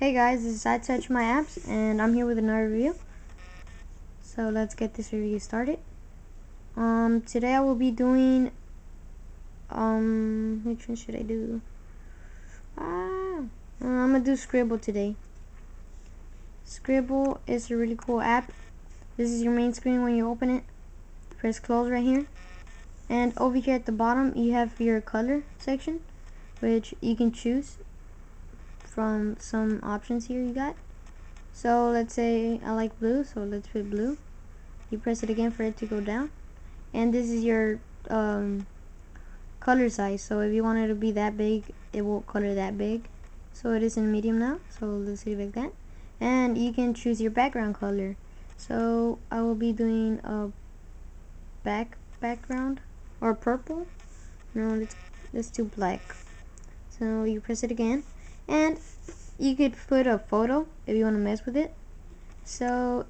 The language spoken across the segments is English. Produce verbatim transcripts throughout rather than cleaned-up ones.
Hey guys, this is itouchmyapps and I'm here with another review. So let's get this review started. Um, today I will be doing, um, which one should I do? Ah, I'm gonna do Scribble today. Scribble is a really cool app. This is your main screen when you open it. Press close right here. And over here at the bottom, you have your color section, which you can choose from some options here you got. So let's say I like blue, so let's put blue. You press it again for it to go down, and this is your um, color size. So if you want it to be that big, it won't color that big. So it is in medium now, so let's leave it like that. And you can choose your background color. So I will be doing a back background or purple. No, let's let's do black. So you press it again. And you could put a photo if you want to mess with it. So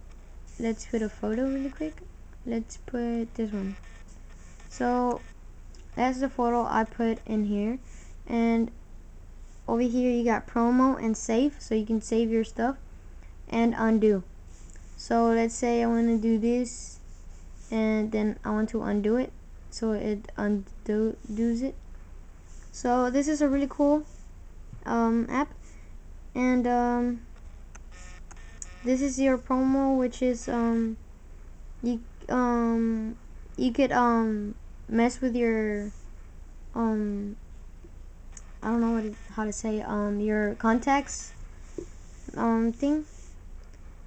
let's put a photo really quick. Let's put this one. So that's the photo I put in here. And over here you got promo and save. So you can save your stuff and undo. So let's say I want to do this. And then I want to undo it. So it undoes it. So this is a really cool um app, and um this is your promo, which is um you um you could um mess with your um I don't know what it, how to say um your contacts um thing.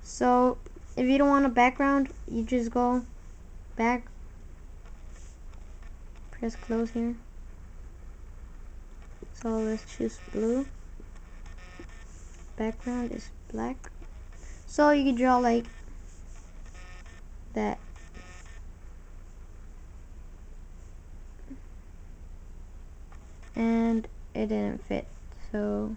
So if you don't want a background, you just go back, press close here. So let's choose blue. Background is black. So you can draw like that. And it didn't fit. So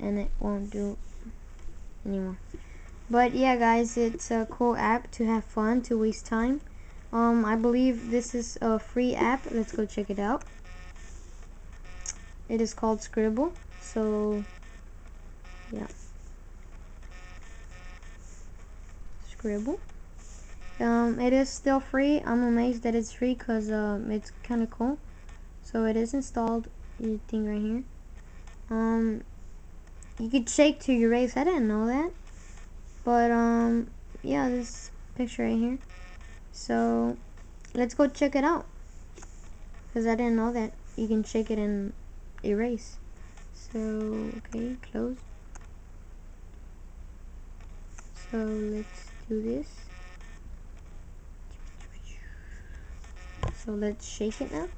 and it won't do anymore. But yeah guys, it's a cool app to have fun, to waste time. Um, I believe this is a free app. Let's go check it out. It is called Scribble. So, yeah. Scribble. Um, it is still free. I'm amazed that it's free because um, it's kind of cool. So it is installed. You thing right here. Um, you could shake to erase. I didn't know that. But um, yeah, this picture right here. So let's go check it out, because I didn't know that you can shake it and erase. So okay, close. So let's do this. So let's shake it now.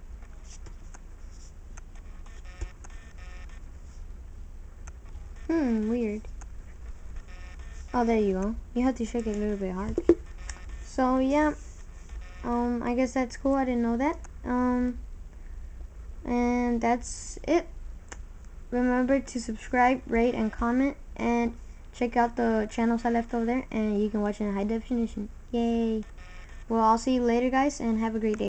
Hmm, weird. Oh, there you go. You have to shake it a little bit hard. So yeah, um, I guess that's cool. I didn't know that. Um, and that's it. Remember to subscribe, rate, and comment, and check out the channels I left over there, and you can watch it in high definition. Yay! Well, I'll see you later, guys, and have a great day.